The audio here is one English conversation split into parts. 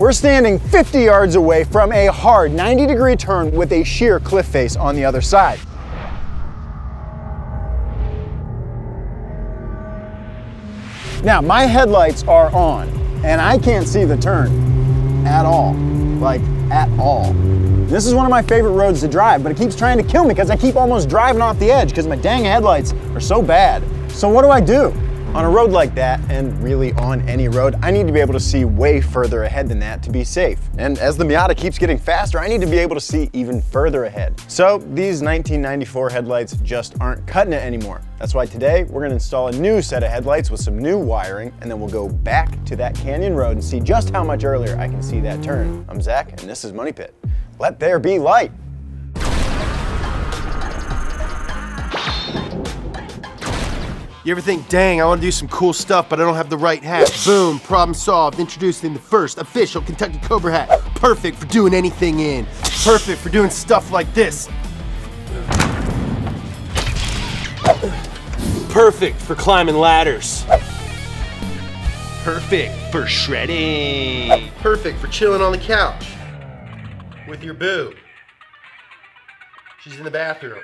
We're standing 50 yards away from a hard 90-degree turn with a sheer cliff face on the other side. Now, my headlights are on, and I can't see the turn at all, like at all. This is one of my favorite roads to drive, but it keeps trying to kill me because I keep almost driving off the edge because my dang headlights are so bad. So what do I do? On a road like that, and really on any road, I need to be able to see way further ahead than that to be safe. And as the Miata keeps getting faster, I need to be able to see even further ahead. So these 1994 headlights just aren't cutting it anymore. That's why today we're gonna install a new set of headlights with some new wiring, and then we'll go back to that canyon road and see just how much earlier I can see that turn. I'm Zach, and this is Money Pit. Let there be light. You ever think, dang, I wanna do some cool stuff, but I don't have the right hat? Boom, problem solved. Introducing the first official Kentucky Cobra hat. Perfect for doing anything in. Perfect for doing stuff like this. Perfect for climbing ladders. Perfect for shredding. Perfect for chilling on the couch with your boo. She's in the bathroom.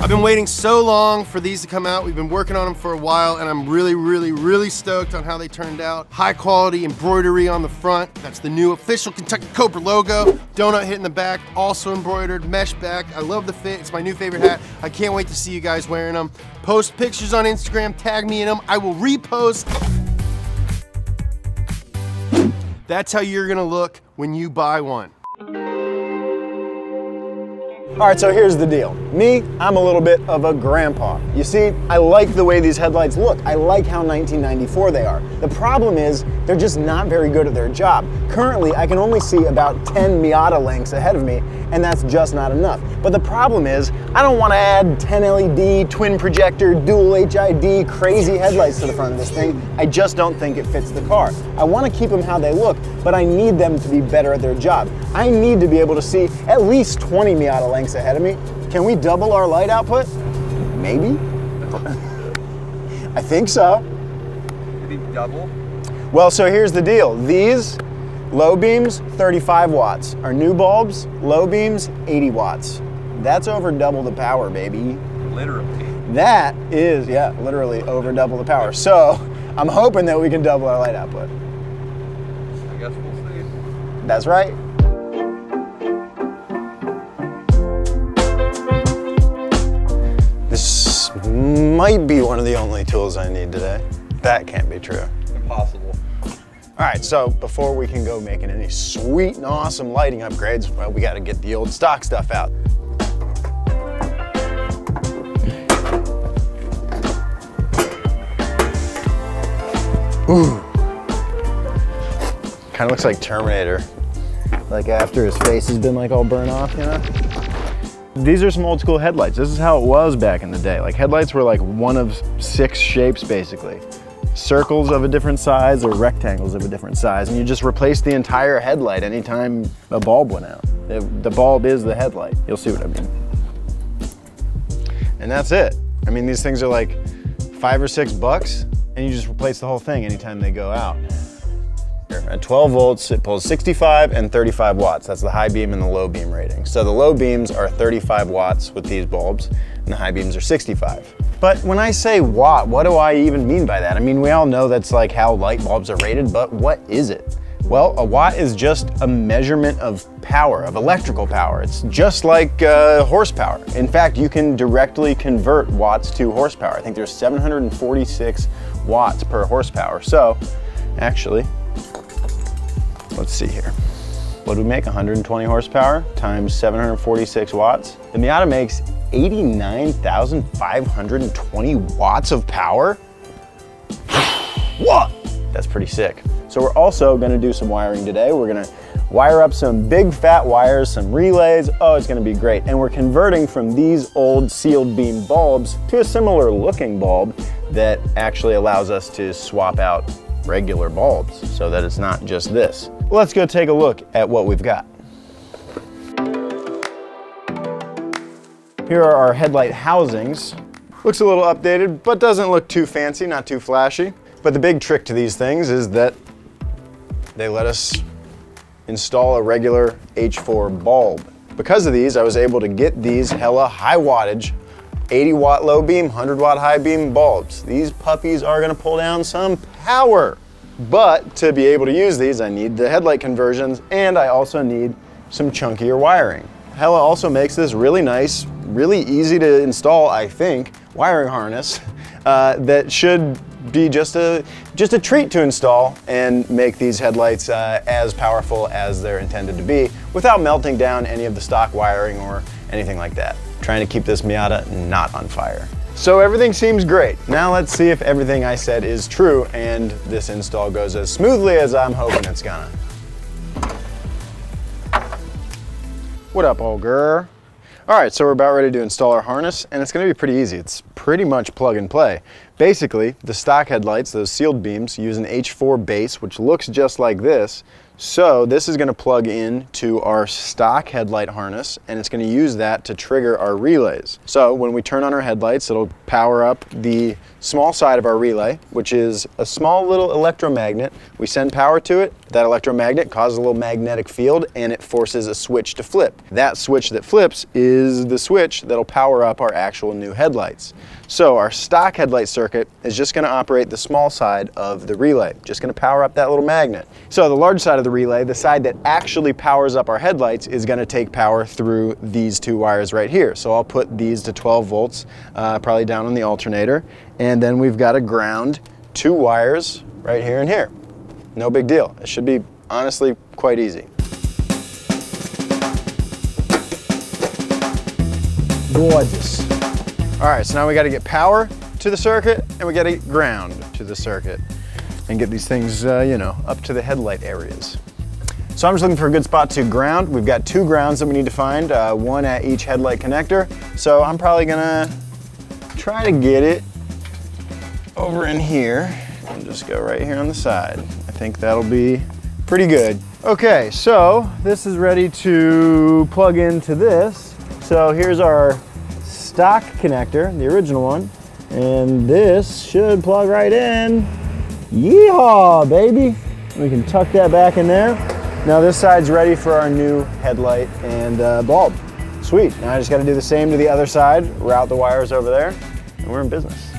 I've been waiting so long for these to come out. We've been working on them for a while, and I'm really stoked on how they turned out. High quality embroidery on the front. That's the new official Kentucky Cobra logo. Donut hit in the back, also embroidered, mesh back. I love the fit, it's my new favorite hat. I can't wait to see you guys wearing them. Post pictures on Instagram, tag me in them. I will repost. That's how you're gonna look when you buy one. All right, so here's the deal. Me, I'm a little bit of a grandpa. You see, I like the way these headlights look. I like how 1994 they are. The problem is, they're just not very good at their job. Currently, I can only see about 10 Miata lengths ahead of me, and that's just not enough. But the problem is, I don't want to add 10 LED, twin projector, dual HID, crazy headlights to the front of this thing. I just don't think it fits the car. I want to keep them how they look, but I need them to be better at their job. I need to be able to see at least 20 Miata lengths ahead of me. Can we double our light output? Maybe? I think so. Did he double? Well, so here's the deal. These low beams, 35 watts. Our new bulbs, low beams, 80 watts. That's over double the power, baby. Literally. That is, yeah, literally over double the power. So I'm hoping that we can double our light output. I guess we'll see. That's right. This might be one of the only tools I need today. That can't be true. Impossible. All right, so before we can go making any sweet and awesome lighting upgrades, well, we gotta get the old stock stuff out. Ooh. Kinda looks like Terminator. Like after his face has been like all burnt off, you know? These are some old school headlights. This is how it was back in the day. Like headlights were like one of six shapes basically. Circles of a different size or rectangles of a different size, and you just replace the entire headlight anytime a bulb went out. The bulb is the headlight. You'll see what I mean. And that's it. I mean, these things are like $5 or $6, and you just replace the whole thing anytime they go out. At 12 volts, it pulls 65 and 35 watts. That's the high beam and the low beam rating. So the low beams are 35 watts with these bulbs, and the high beams are 65. But when I say watt, what do I even mean by that? I mean, we all know that's like how light bulbs are rated, but what is it? Well, a watt is just a measurement of power, of electrical power. It's just like horsepower. In fact, you can directly convert watts to horsepower. I think there's 746 watts per horsepower. So actually, let's see here. What do we make? 120 horsepower times 746 watts. The Miata makes 89,520 watts of power. What? That's pretty sick. So we're also gonna do some wiring today. We're gonna wire up some big fat wires, some relays. Oh, it's gonna be great. And we're converting from these old sealed beam bulbs to a similar looking bulb that actually allows us to swap out regular bulbs so that it's not just this. Let's go take a look at what we've got. Here are our headlight housings. Looks a little updated, but doesn't look too fancy, not too flashy. But the big trick to these things is that they let us install a regular H4 bulb. Because of these, I was able to get these Hella high wattage, 80 watt low beam, 100 watt high beam bulbs. These puppies are gonna pull down some power. But to be able to use these, I need the headlight conversions and I also need some chunkier wiring. Hella also makes this really nice, really easy to install, I think, wiring harness that should be just a treat to install and make these headlights as powerful as they're intended to be without melting down any of the stock wiring or anything like that. I'm trying to keep this Miata not on fire. So everything seems great. Now let's see if everything I said is true and this install goes as smoothly as I'm hoping it's gonna. What up, old girl? All right, so we're about ready to install our harness and it's gonna be pretty easy. It's pretty much plug and play. Basically, the stock headlights, those sealed beams, use an H4 base, which looks just like this. So this is gonna plug in to our stock headlight harness and it's gonna use that to trigger our relays. So when we turn on our headlights, it'll power up the small side of our relay, which is a small little electromagnet. We send power to it, that electromagnet causes a little magnetic field and it forces a switch to flip. That switch that flips is the switch that'll power up our actual new headlights. So our stock headlight circuit is just gonna operate the small side of the relay, just gonna power up that little magnet. So the large side of the relay, the side that actually powers up our headlights, is gonna take power through these two wires right here. So I'll put these to 12 volts, probably down on the alternator. And then we've got to ground two wires right here and here. No big deal. It should be honestly quite easy. Gorgeous. All right, so now we got to get power to the circuit and we got to get ground to the circuit and get these things, you know, up to the headlight areas. So I'm just looking for a good spot to ground. We've got two grounds that we need to find, one at each headlight connector. So I'm probably gonna try to get it over in here and just go right here on the side. I think that'll be pretty good. Okay, so this is ready to plug into this. So here's our stock connector, the original one, and this should plug right in. Yeehaw, baby. We can tuck that back in there. Now this side's ready for our new headlight and bulb. Sweet, now I just gotta do the same to the other side, route the wires over there, and we're in business.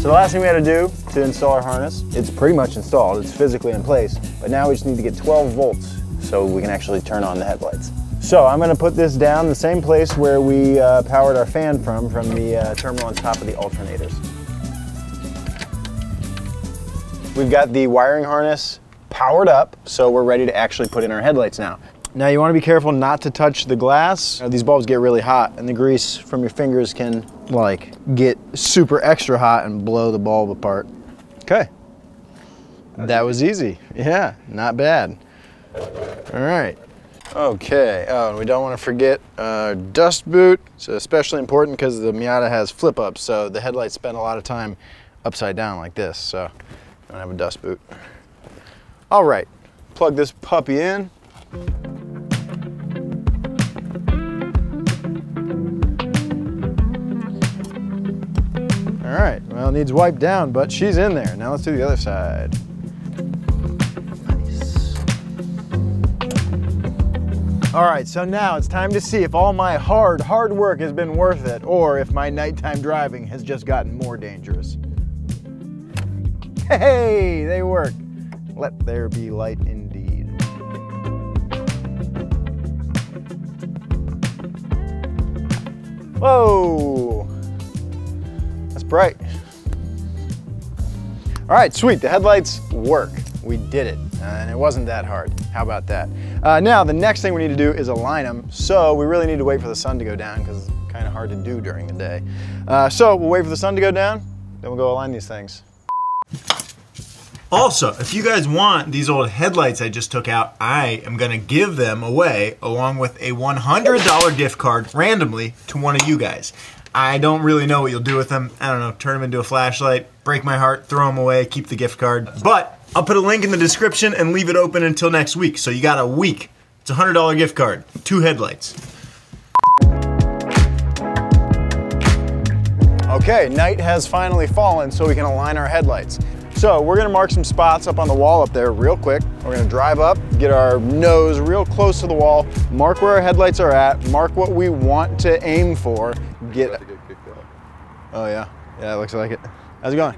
So the last thing we had to do to install our harness, it's pretty much installed, it's physically in place, but now we just need to get 12 volts so we can actually turn on the headlights. So I'm gonna put this down the same place where we powered our fan from the terminal on top of the alternators. We've got the wiring harness powered up, so we're ready to actually put in our headlights now. Now you wanna be careful not to touch the glass. These bulbs get really hot and the grease from your fingers can like get super extra hot and blow the bulb apart. Okay, that was easy. Yeah, not bad. All right, okay. Oh, and we don't wanna forget our dust boot. It's especially important because the Miata has flip ups, so the headlights spend a lot of time upside down like this, so I don't have a dust boot. All right, plug this puppy in. All right, well, it needs wiped down, but she's in there. Now let's do the other side. Nice. All right, so now it's time to see if all my hard work has been worth it or if my nighttime driving has just gotten more dangerous. Hey, they work. Let there be light indeed. Whoa, that's bright. All right, sweet, the headlights work. We did it, and it wasn't that hard. How about that? Now, the next thing we need to do is align them, so we really need to wait for the sun to go down because it's kind of hard to do during the day. So we'll wait for the sun to go down, then we'll go align these things. Also, if you guys want these old headlights I just took out, I am gonna give them away along with a $100 gift card randomly to one of you guys. I don't really know what you'll do with them. I don't know, turn them into a flashlight, break my heart, throw them away, keep the gift card. But I'll put a link in the description and leave it open until next week. So you got a week. It's a $100 gift card, two headlights. Okay, night has finally fallen so we can align our headlights. So we're gonna mark some spots up on the wall up there real quick. We're gonna drive up, get our nose real close to the wall, mark where our headlights are at, mark what we want to aim for, get... Oh yeah, yeah, it looks like it. How's it going?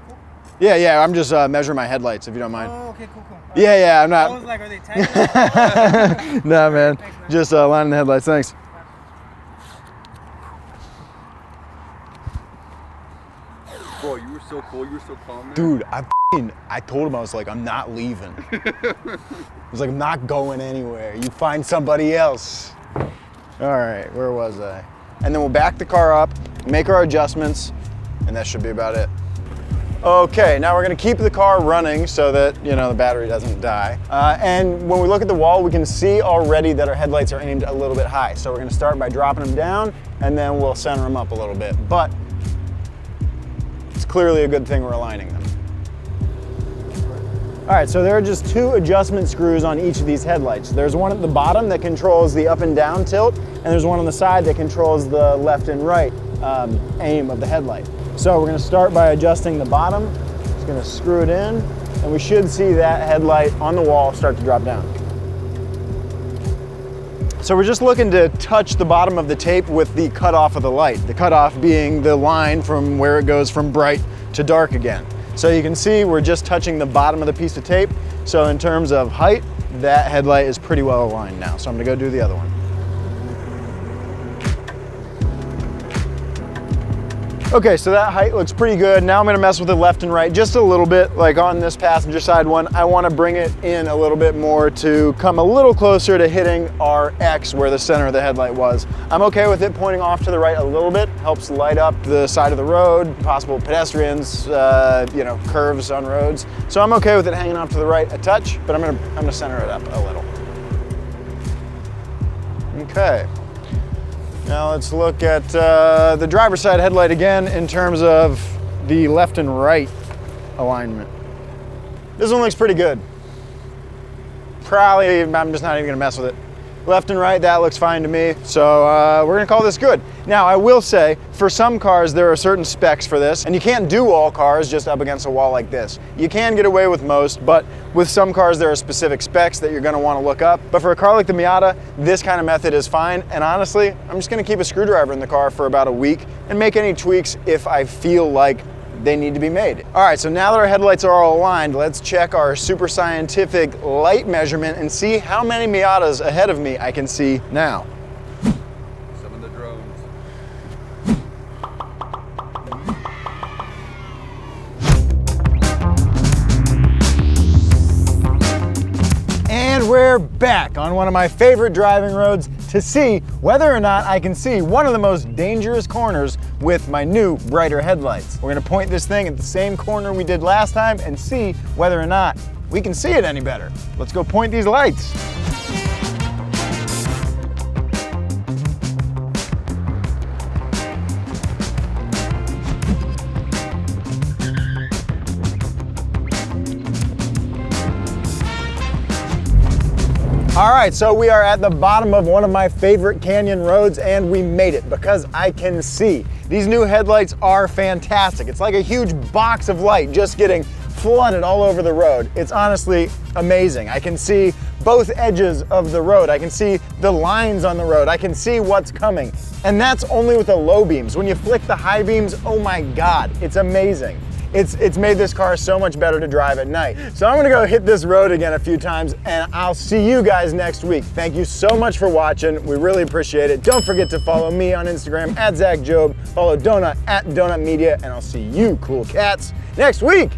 Yeah, yeah, I'm just measuring my headlights, if you don't mind. Oh, okay, cool, cool. All yeah, yeah, I'm not... I was like, are they tagging? Nah, man. Thanks, man. Just lining the headlights, thanks. Bro, you were so cool, you were so calm, man. Dude, I told him, I was like, I'm not leaving. I was like, I'm not going anywhere. You find somebody else. All right, where was I? And then we'll back the car up, make our adjustments, and that should be about it. Okay, now we're gonna keep the car running so that, you know, the battery doesn't die. And when we look at the wall, we can see already that our headlights are aimed a little bit high. So we're gonna start by dropping them down and then we'll center them up a little bit. But it's clearly a good thing we're aligning them. All right, so there are just two adjustment screws on each of these headlights. There's one at the bottom that controls the up and down tilt, and there's one on the side that controls the left and right aim of the headlight. So we're gonna start by adjusting the bottom. Just gonna screw it in, and we should see that headlight on the wall start to drop down. So we're just looking to touch the bottom of the tape with the cutoff of the light. The cutoff being the line from where it goes from bright to dark again. So you can see we're just touching the bottom of the piece of tape. So in terms of height, that headlight is pretty well aligned now. So I'm gonna go do the other one. Okay, so that height looks pretty good. Now I'm gonna mess with the left and right just a little bit, like on this passenger side one, I wanna bring it in a little bit more to come a little closer to hitting our X where the center of the headlight was. I'm okay with it pointing off to the right a little bit, helps light up the side of the road, possible pedestrians, you know, curves on roads. So I'm okay with it hanging off to the right a touch, but I'm gonna center it up a little. Okay. Now let's look at the driver's side headlight again in terms of the left and right alignment. This one looks pretty good. Probably, I'm just not even gonna mess with it. Left and right, that looks fine to me. So we're gonna call this good. Now I will say, for some cars, there are certain specs for this, and you can't do all cars just up against a wall like this. You can get away with most, but with some cars, there are specific specs that you're gonna wanna look up. But for a car like the Miata, this kind of method is fine. And honestly, I'm just gonna keep a screwdriver in the car for about a week and make any tweaks if I feel like they need to be made. All right, so now that our headlights are all aligned, let's check our super scientific light measurement and see how many Miatas ahead of me I can see now. Some of the drones. And we're back on one of my favorite driving roads to see whether or not I can see one of the most dangerous corners with my new brighter headlights. We're gonna point this thing at the same corner we did last time and see whether or not we can see it any better. Let's go point these lights. All right, so we are at the bottom of one of my favorite canyon roads and we made it because I can see. These new headlights are fantastic. It's like a huge box of light just getting flooded all over the road. It's honestly amazing. I can see both edges of the road. I can see the lines on the road. I can see what's coming. And that's only with the low beams. When you flick the high beams, oh my God, it's amazing. It's made this car so much better to drive at night. So I'm gonna go hit this road again a few times and I'll see you guys next week. Thank you so much for watching. We really appreciate it. Don't forget to follow me on Instagram @ZachJobe. Follow Donut @Donut Media and I'll see you cool cats next week.